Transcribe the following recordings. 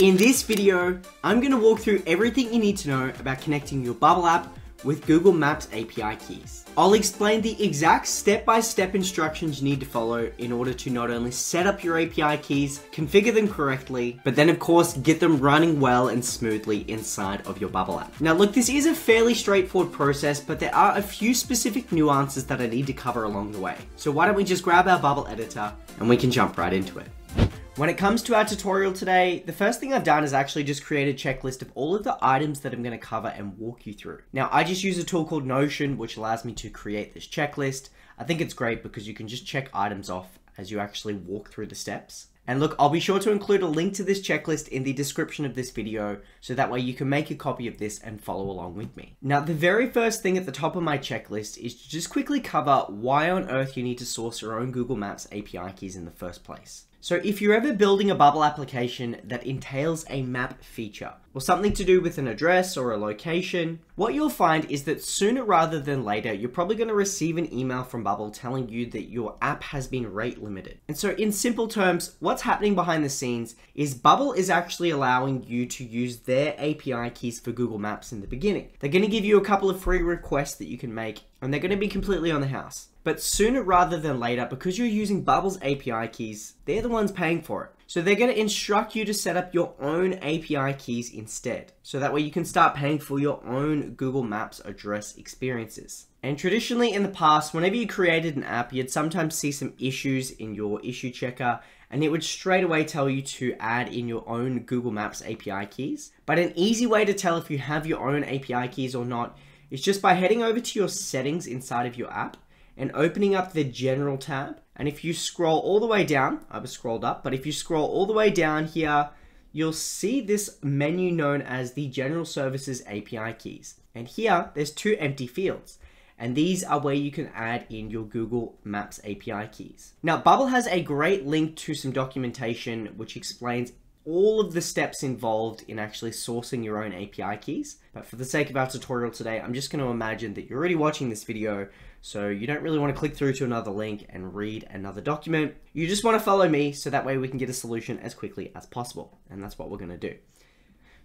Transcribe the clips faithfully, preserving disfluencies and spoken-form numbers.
In this video, I'm going to walk through everything you need to know about connecting your Bubble app with Google Maps A P I keys. I'll explain the exact step-by-step instructions you need to follow in order to not only set up your A P I keys, configure them correctly, but then of course get them running well and smoothly inside of your Bubble app. Now look, this is a fairly straightforward process, but there are a few specific nuances that I need to cover along the way. So why don't we just grab our Bubble editor and we can jump right into it. When it comes to our tutorial today, the first thing I've done is actually just create a checklist of all of the items that I'm going to cover and walk you through. Now, I just use a tool called Notion, which allows me to create this checklist. I think it's great because you can just check items off as you actually walk through the steps. And look, I'll be sure to include a link to this checklist in the description of this video, so that way you can make a copy of this and follow along with me. Now, the very first thing at the top of my checklist is to just quickly cover why on earth you need to source your own Google Maps A P I keys in the first place. So if you're ever building a Bubble application that entails a map feature, or something to do with an address or a location, what you'll find is that sooner rather than later, you're probably going to receive an email from Bubble telling you that your app has been rate limited. And so in simple terms, what's happening behind the scenes is Bubble is actually allowing you to use their A P I keys for Google Maps in the beginning. They're going to give you a couple of free requests that you can make, and they're going to be completely on the house. But sooner rather than later, because you're using Bubble's A P I keys, they're the ones paying for it. So they're going to instruct you to set up your own A P I keys instead. So that way you can start paying for your own Google Maps address experiences. And traditionally in the past, whenever you created an app, you'd sometimes see some issues in your issue checker, and it would straight away tell you to add in your own Google Maps A P I keys. But an easy way to tell if you have your own A P I keys or not is just by heading over to your settings inside of your app and opening up the general tab. And if you scroll all the way down, I've scrolled up, but if you scroll all the way down here, you'll see this menu known as the General Services A P I keys. And here, there's two empty fields. And these are where you can add in your Google Maps A P I keys. Now, Bubble has a great link to some documentation which explains all of the steps involved in actually sourcing your own A P I keys. But for the sake of our tutorial today, I'm just going to imagine that you're already watching this video, so you don't really want to click through to another link and read another document. You just want to follow me, so that way we can get a solution as quickly as possible. And that's what we're going to do.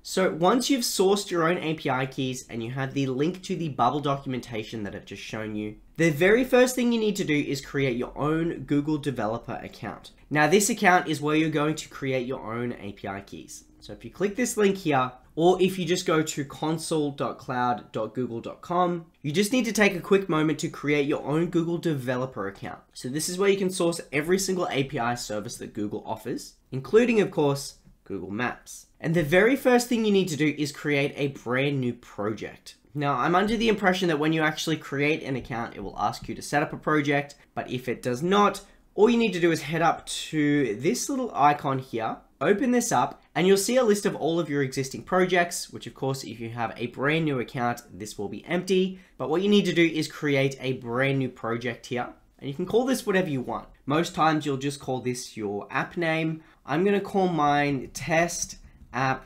So once you've sourced your own A P I keys and you have the link to the Bubble documentation that I've just shown you, the very first thing you need to do is create your own Google Developer account. Now this account is where you're going to create your own A P I keys. So if you click this link here, or if you just go to console dot cloud dot google dot com, you just need to take a quick moment to create your own Google Developer account. So this is where you can source every single A P I service that Google offers, including of course, Google Maps. And the very first thing you need to do is create a brand new project. Now, I'm under the impression that when you actually create an account, it will ask you to set up a project, but if it does not, all you need to do is head up to this little icon here, open this up, and you'll see a list of all of your existing projects, which of course, if you have a brand new account, this will be empty. But what you need to do is create a brand new project here, and you can call this whatever you want. Most times you'll just call this your app name. I'm going to call mine test app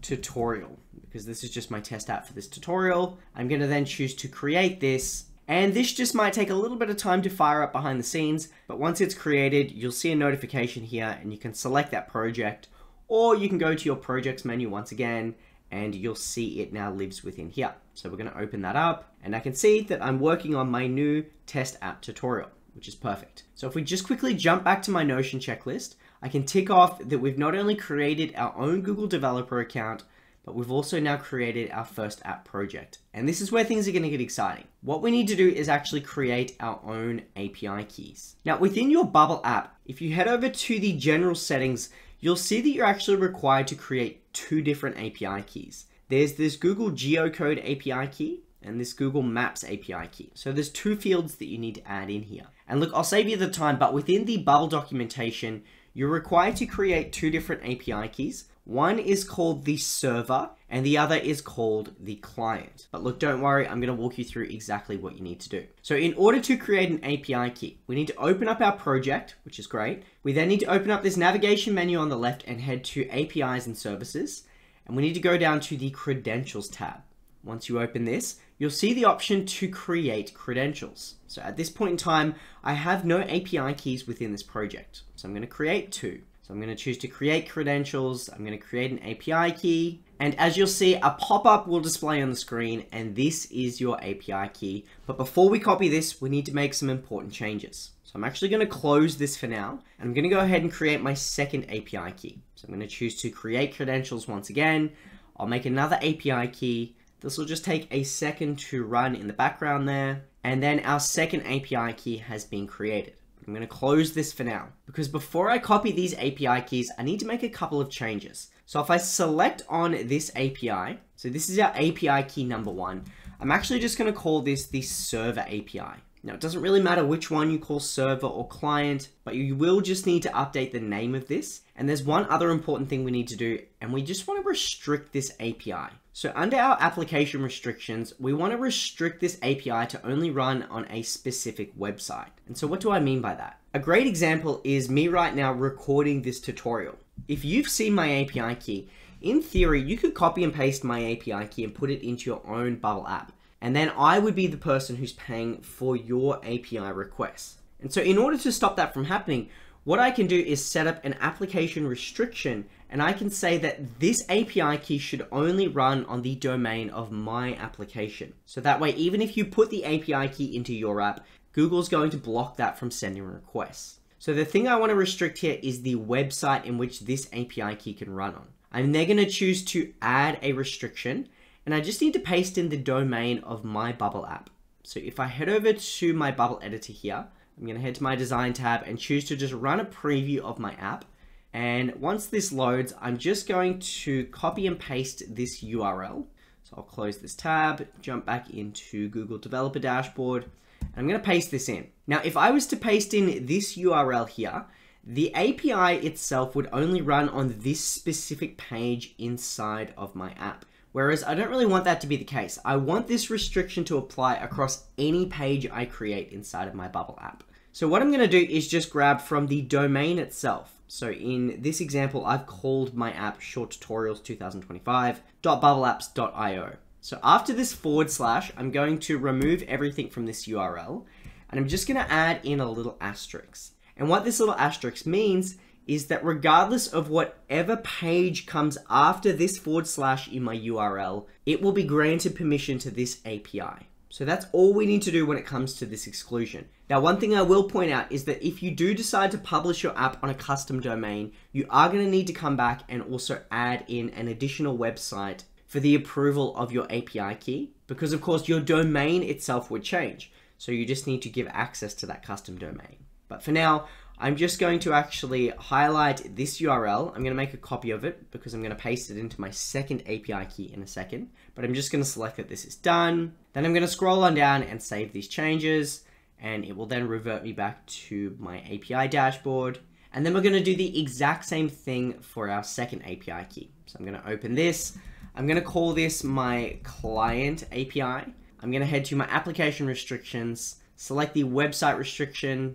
tutorial because this is just my test app for this tutorial. I'm going to then choose to create this, and this just might take a little bit of time to fire up behind the scenes, but once it's created, you'll see a notification here and you can select that project, or you can go to your projects menu once again and you'll see it now lives within here. So we're going to open that up and I can see that I'm working on my new test app tutorial, which is perfect. So if we just quickly jump back to my Notion checklist, I can tick off that we've not only created our own Google Developer account, but we've also now created our first app project. And this is where things are going to get exciting. What we need to do is actually create our own A P I keys. Now within your Bubble app, if you head over to the general settings, you'll see that you're actually required to create two different A P I keys. There's this Google Geocode A P I key and this Google Maps A P I key. So there's two fields that you need to add in here. And look, I'll save you the time, but within the Bubble documentation, you're required to create two different A P I keys. One is called the server and the other is called the client. But look, don't worry, I'm going to walk you through exactly what you need to do. So in order to create an A P I key, we need to open up our project, which is great. We then need to open up this navigation menu on the left and head to A P Is and services. And we need to go down to the credentials tab. Once you open this, you'll see the option to create credentials. So at this point in time, I have no A P I keys within this project. So I'm going to create two. So I'm going to choose to create credentials. I'm going to create an A P I key. And as you'll see, a pop-up will display on the screen, and this is your A P I key. But before we copy this, we need to make some important changes. So I'm actually going to close this for now, and I'm going to go ahead and create my second A P I key. So I'm going to choose to create credentials once again. I'll make another A P I key. This will just take a second to run in the background there. And then our second A P I key has been created. I'm going to close this for now, because before I copy these A P I keys, I need to make a couple of changes. So if I select on this A P I, so this is our A P I key number one, I'm actually just going to call this the server A P I. Now it doesn't really matter which one you call server or client, but you will just need to update the name of this. And there's one other important thing we need to do, and we just want to restrict this A P I. So under our application restrictions, we want to restrict this A P I to only run on a specific website. And so what do I mean by that? A great example is me right now recording this tutorial. If you've seen my A P I key, in theory, you could copy and paste my A P I key and put it into your own Bubble app. And then I would be the person who's paying for your A P I requests. And so in order to stop that from happening, what I can do is set up an application restriction, and I can say that this A P I key should only run on the domain of my application. So that way, even if you put the A P I key into your app, Google's going to block that from sending requests. So the thing I want to restrict here is the website in which this A P I key can run on. I'm then going to choose to add a restriction, and I just need to paste in the domain of my Bubble app. So if I head over to my Bubble editor here, I'm going to head to my design tab and choose to just run a preview of my app. And once this loads, I'm just going to copy and paste this U R L. So I'll close this tab, jump back into Google Developer Dashboard, and I'm going to paste this in. Now, if I was to paste in this U R L here, the A P I itself would only run on this specific page inside of my app. Whereas I don't really want that to be the case. I want this restriction to apply across any page I create inside of my Bubble app. So what I'm going to do is just grab from the domain itself. So in this example, I've called my app short tutorials twenty twenty-five dot bubble apps dot i o. So after this forward slash, I'm going to remove everything from this U R L, and I'm just going to add in a little asterisk. And what this little asterisk means is that regardless of whatever page comes after this forward slash in my U R L, it will be granted permission to this A P I. So that's all we need to do when it comes to this exclusion. Now, one thing I will point out is that if you do decide to publish your app on a custom domain, you are going to need to come back and also add in an additional website for the approval of your A P I key, because of course your domain itself would change. So you just need to give access to that custom domain. But for now, I'm just going to actually highlight this U R L. I'm going to make a copy of it because I'm going to paste it into my second A P I key in a second, but I'm just going to select that this is done. Then I'm going to scroll on down and save these changes, and it will then revert me back to my A P I dashboard. And then we're going to do the exact same thing for our second A P I key. So I'm going to open this. I'm going to call this my client A P I. I'm going to head to my application restrictions, select the website restriction,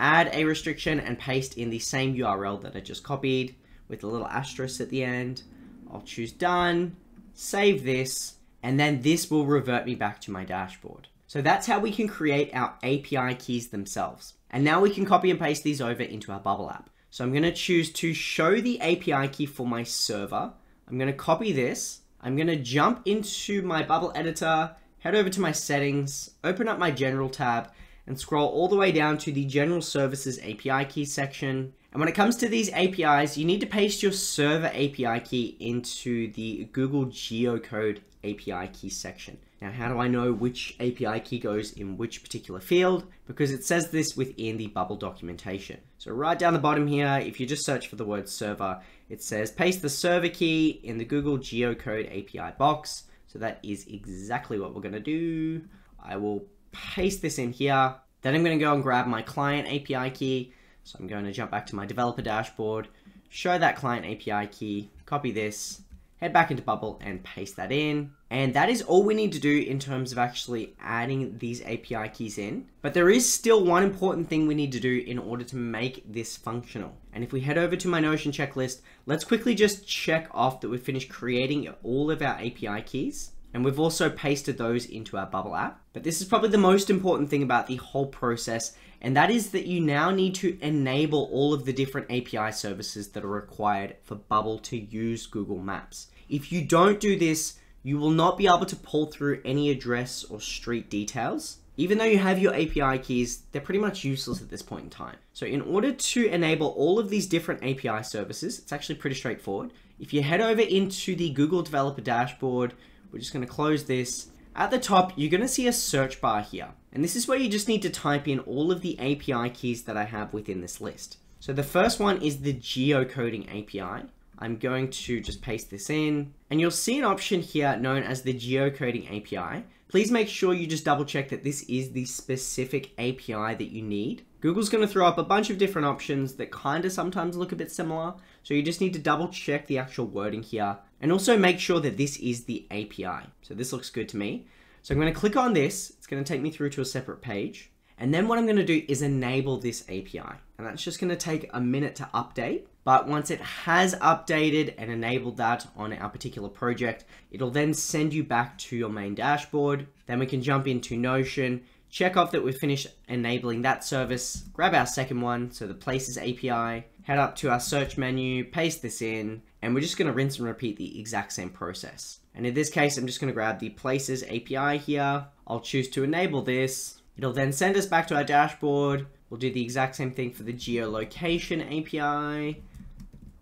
add a restriction, and paste in the same U R L that I just copied with a little asterisk at the end. I'll choose done, save this, and then this will revert me back to my dashboard. So that's how we can create our A P I keys themselves. And now we can copy and paste these over into our Bubble app. So I'm going to choose to show the A P I key for my server. I'm going to copy this. I'm going to jump into my Bubble editor, head over to my settings, open up my general tab, and scroll all the way down to the General Services A P I Key section. And when it comes to these A P Is, you need to paste your Server A P I Key into the Google Geocode A P I Key section. Now, how do I know which A P I key goes in which particular field? Because it says this within the Bubble documentation. So right down the bottom here, if you just search for the word server, it says paste the server key in the Google Geocode A P I box. So that is exactly what we're going to do. I will paste this in here. Then I'm going to go and grab my client A P I key. So I'm going to jump back to my developer dashboard, show that client A P I key, copy this, head back into Bubble and paste that in. And that is all we need to do in terms of actually adding these A P I keys in. But there is still one important thing we need to do in order to make this functional. And if we head over to my Notion checklist, let's quickly just check off that we've finished creating all of our A P I keys. And we've also pasted those into our Bubble app. But this is probably the most important thing about the whole process, and that is that you now need to enable all of the different A P I services that are required for Bubble to use Google Maps. If you don't do this, you will not be able to pull through any address or street details. Even though you have your A P I keys, they're pretty much useless at this point in time. So in order to enable all of these different A P I services, it's actually pretty straightforward. If you head over into the Google Developer dashboard, we're just going to close this. At the top, you're going to see a search bar here. And this is where you just need to type in all of the A P I keys that I have within this list. So the first one is the Geocoding A P I. I'm going to just paste this in, and you'll see an option here known as the Geocoding A P I. Please make sure you just double check that this is the specific A P I that you need. Google's going to throw up a bunch of different options that kind of sometimes look a bit similar. So you just need to double check the actual wording here and also make sure that this is the A P I. So this looks good to me. So I'm going to click on this. It's going to take me through to a separate page. And then what I'm going to do is enable this A P I. And that's just going to take a minute to update. But once it has updated and enabled that on our particular project, it'll then send you back to your main dashboard. Then we can jump into Notion, check off that we've finished enabling that service, grab our second one, so the Places A P I, head up to our search menu, paste this in, and we're just going to rinse and repeat the exact same process. And in this case, I'm just going to grab the Places A P I here. I'll choose to enable this. It'll then send us back to our dashboard. We'll do the exact same thing for the Geolocation A P I.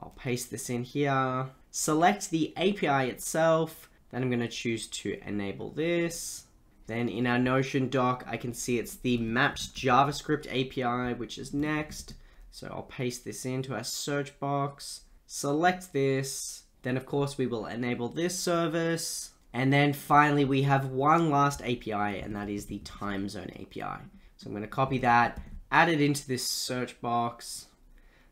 I'll paste this in here, select the A P I itself, then I'm going to choose to enable this. Then in our Notion doc, I can see it's the Maps JavaScript A P I, which is next. So I'll paste this into our search box, select this. Then of course we will enable this service. And then finally we have one last A P I, and that is the Time Zone A P I. So I'm going to copy that, add it into this search box,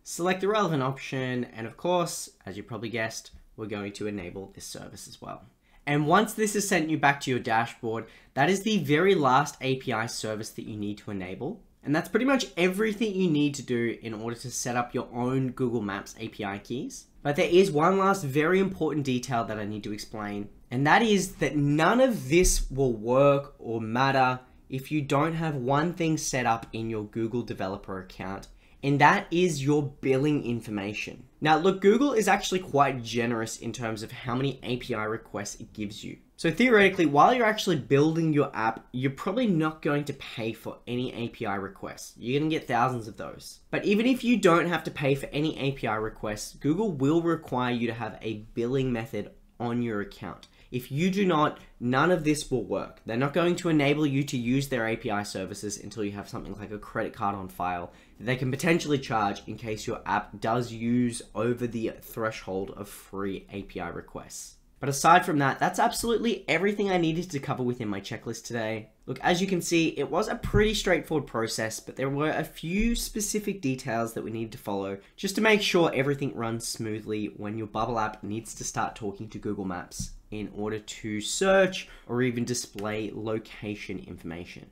select the relevant option, and of course, as you probably guessed, we're going to enable this service as well. And once this has sent you back to your dashboard, that is the very last A P I service that you need to enable. And that's pretty much everything you need to do in order to set up your own Google Maps A P I keys. But there is one last very important detail that I need to explain, and that is that none of this will work or matter if you don't have one thing set up in your Google Developer account, and that is your billing information. Now look, Google is actually quite generous in terms of how many A P I requests it gives you. So theoretically, while you're actually building your app, you're probably not going to pay for any A P I requests. You're gonna get thousands of those. But even if you don't have to pay for any A P I requests, Google will require you to have a billing method on your account. If you do not, none of this will work. They're not going to enable you to use their A P I services until you have something like a credit card on file that they can potentially charge in case your app does use over the threshold of free A P I requests. But aside from that, that's absolutely everything I needed to cover within my checklist today. Look, as you can see, it was a pretty straightforward process, but there were a few specific details that we needed to follow just to make sure everything runs smoothly when your Bubble app needs to start talking to Google Maps in order to search or even display location information.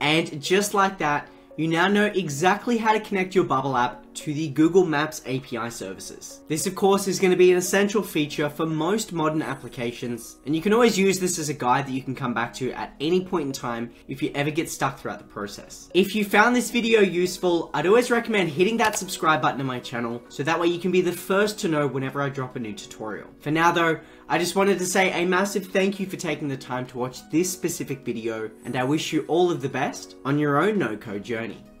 And just like that, you now know exactly how to connect your Bubble app to the Google Maps A P I services. This of course is going to be an essential feature for most modern applications, and you can always use this as a guide that you can come back to at any point in time if you ever get stuck throughout the process. If you found this video useful, I'd always recommend hitting that subscribe button to my channel, so that way you can be the first to know whenever I drop a new tutorial. For now though, I just wanted to say a massive thank you for taking the time to watch this specific video, and I wish you all of the best on your own no-code journey.